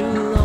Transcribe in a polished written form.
too long.